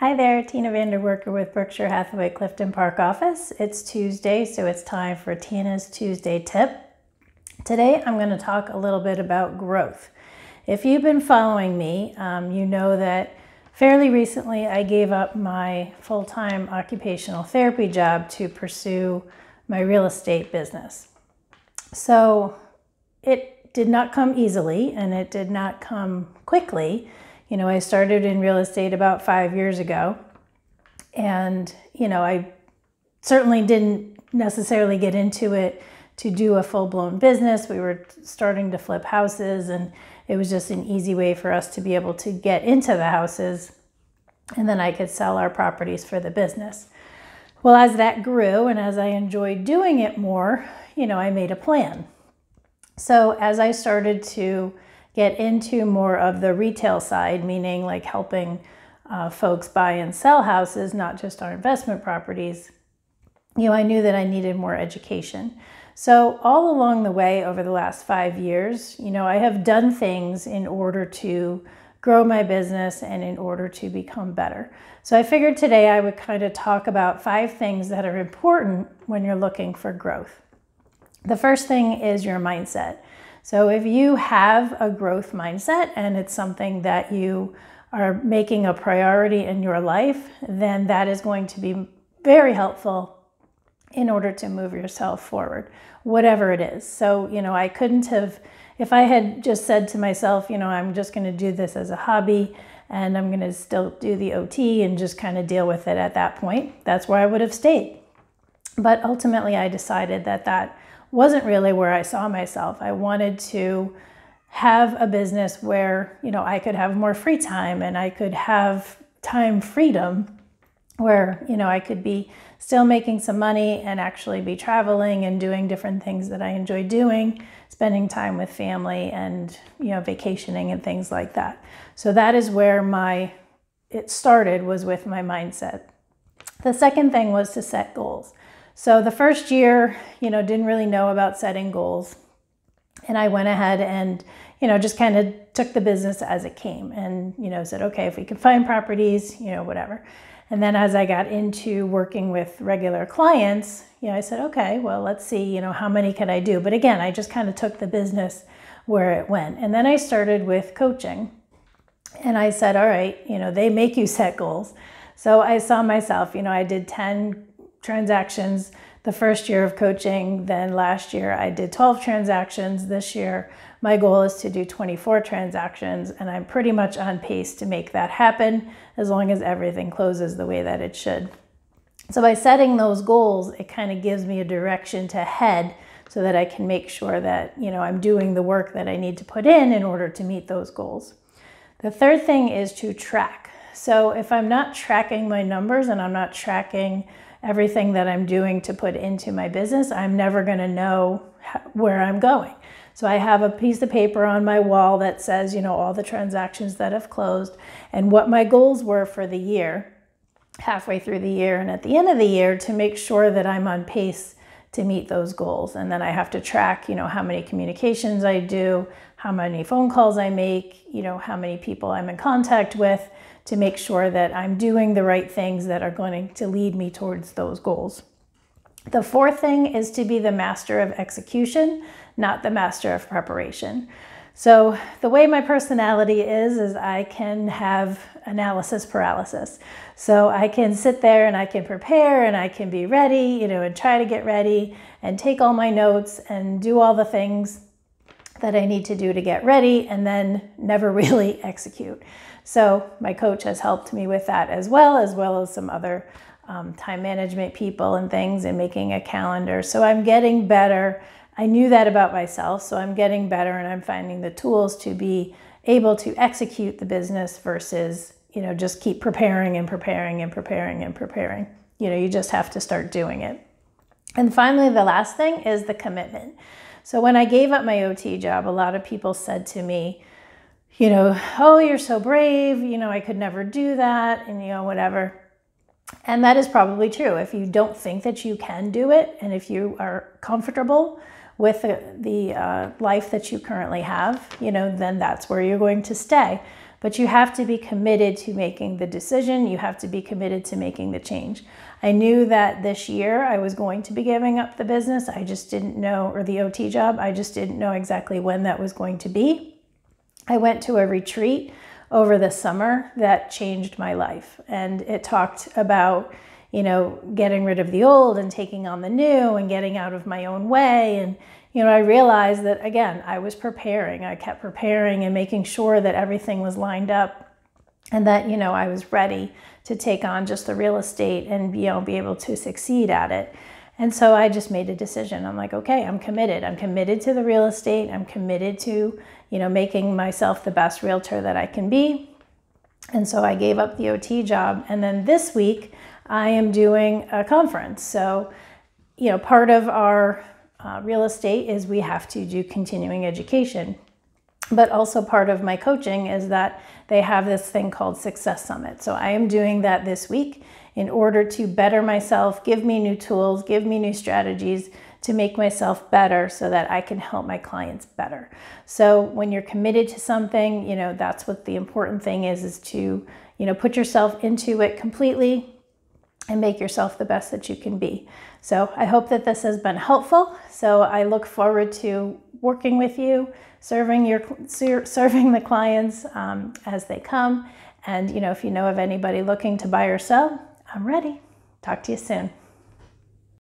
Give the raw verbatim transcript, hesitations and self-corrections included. Hi there, Tina Vanderwerker with Berkshire Hathaway Clifton Park office. It's Tuesday, so it's time for Tina's Tuesday tip. Today, I'm going to talk a little bit about growth. If you've been following me, um, you know that fairly recently I gave up my full-time occupational therapy job to pursue my real estate business. So it did not come easily and it did not come quickly. You know, I started in real estate about five years ago, and, you know, I certainly didn't necessarily get into it to do a full-blown business. We were starting to flip houses, and it was just an easy way for us to be able to get into the houses, and then I could sell our properties for the business. Well, as that grew and as I enjoyed doing it more, you know, I made a plan. So as I started to get into more of the retail side, meaning like helping uh, folks buy and sell houses, not just our investment properties, you know, I knew that I needed more education. So all along the way over the last five years, you know, I have done things in order to grow my business and in order to become better. So I figured today I would kind of talk about five things that are important when you're looking for growth. The first thing is your mindset. So if you have a growth mindset and it's something that you are making a priority in your life, then that is going to be very helpful in order to move yourself forward, whatever it is. So, you know, I couldn't have, if I had just said to myself, you know, I'm just going to do this as a hobby and I'm going to still do the O T and just kind of deal with it at that point, that's where I would have stayed. But ultimately, I decided that that wasn't really where I saw myself. I wanted to have a business where, you know, I could have more free time and I could have time freedom where, you know, I could be still making some money and actually be traveling and doing different things that I enjoy doing, spending time with family and, you know, vacationing and things like that. So that is where my, it started was with my mindset. The second thing was to set goals. So the first year, you know, didn't really know about setting goals. And I went ahead and, you know, just kind of took the business as it came and, you know, said, okay, if we can find properties, you know, whatever. And then as I got into working with regular clients, you know, I said, okay, well, let's see, you know, how many could I do? But again, I just kind of took the business where it went. And then I started with coaching and I said, all right, you know, they make you set goals. So I saw myself, you know, I did ten transactions the first year of coaching, then last year I did twelve transactions. This year my goal is to do twenty-four transactions, and I'm pretty much on pace to make that happen as long as everything closes the way that it should. So by setting those goals, it kind of gives me a direction to head so that I can make sure that, you know, I'm doing the work that I need to put in in order to meet those goals. The third thing is to track. So if I'm not tracking my numbers and I'm not tracking everything that I'm doing to put into my business, I'm never going to know where I'm going. So I have a piece of paper on my wall that says, you know, all the transactions that have closed and what my goals were for the year, halfway through the year and at the end of the year, to make sure that I'm on pace to meet those goals. And then I have to track, you know, how many communications I do, how many phone calls I make, you know, how many people I'm in contact with, to make sure that I'm doing the right things that are going to lead me towards those goals. The fourth thing is to be the master of execution, not the master of preparation. So the way my personality is, is I can have analysis paralysis. So I can sit there and I can prepare and I can be ready, you know, and try to get ready and take all my notes and do all the things that I need to do to get ready, and then never really execute. So my coach has helped me with that as well, as well as some other um, time management people and things, and making a calendar. So I'm getting better. I knew that about myself, so I'm getting better and I'm finding the tools to be able to execute the business versus, you know, just keep preparing and preparing and preparing and preparing. You know, you just have to start doing it. And finally, the last thing is the commitment. So when I gave up my O T job, a lot of people said to me, you know, oh, you're so brave, you know, I could never do that, and, you know, whatever. And that is probably true. If you don't think that you can do it, and if you are comfortable with the, the uh, life that you currently have, you know, then that's where you're going to stay. But you have to be committed to making the decision. You have to be committed to making the change. I knew that this year I was going to be giving up the business. I just didn't know, or the O T job, I just didn't know exactly when that was going to be. I went to a retreat over the summer that changed my life. And it talked about, you know, getting rid of the old and taking on the new and getting out of my own way. And, you know, I realized that, again, I was preparing. I kept preparing and making sure that everything was lined up and that, you know, I was ready to take on just the real estate and, you know, be able to succeed at it. And so I just made a decision. I'm like, okay, I'm committed. I'm committed to the real estate. I'm committed to, you know, making myself the best realtor that I can be. And so I gave up the O T job. And then this week, I am doing a conference. So, you know, part of our uh, real estate is we have to do continuing education. But also part of my coaching is that they have this thing called Success Summit. So I am doing that this week in order to better myself, give me new tools, give me new strategies to make myself better so that I can help my clients better. So when you're committed to something, you know, that's what the important thing is, is to, you know, put yourself into it completely and make yourself the best that you can be. So I hope that this has been helpful. So I look forward to working with you, serving your serving the clients um, as they come. And you know, if you know of anybody looking to buy or sell, I'm ready. Talk to you soon.